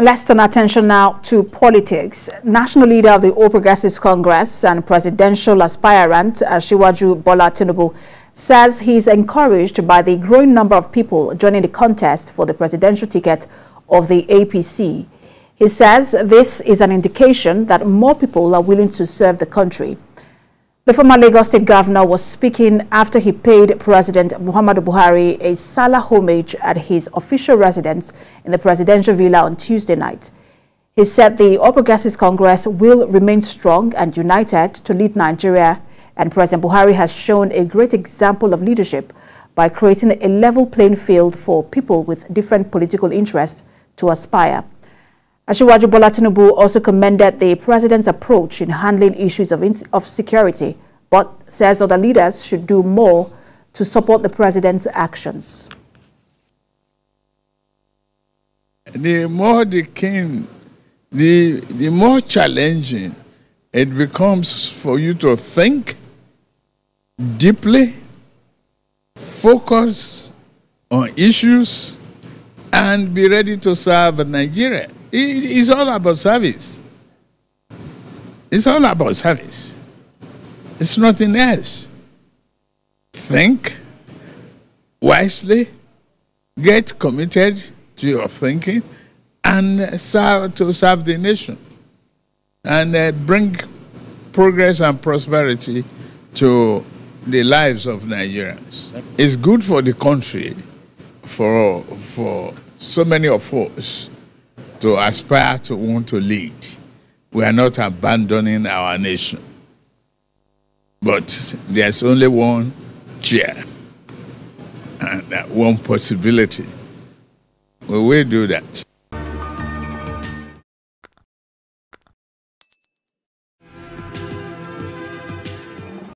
Let's turn attention now to politics. National leader of the All Progressives Congress and presidential aspirant Asiwaju Bola Tinubu says he's encouraged by the growing number of people joining the contest for the presidential ticket of the APC. He says this is an indication that more people are willing to serve the country. The former Lagos State governor was speaking after he paid President Muhammadu Buhari a Salah homage at his official residence in the Presidential Villa on Tuesday night. He said the All Progressives Congress will remain strong and united to lead Nigeria, and President Buhari has shown a great example of leadership by creating a level playing field for people with different political interests to aspire. Asiwaju Bola Tinubu also commended the president's approach in handling issues of security, but says other leaders should do more to support the president's actions. The more they came, the more challenging it becomes for you to think deeply, focus on issues, and be ready to serve Nigeria. It's all about service. It's all about service. It's nothing else. Think wisely, get committed to your thinking, and serve the nation, and bring progress and prosperity to the lives of Nigerians. It's good for the country, for so many of us to aspire to want to lead. We are not abandoning our nation. But there's only one chair and one possibility. We will do that.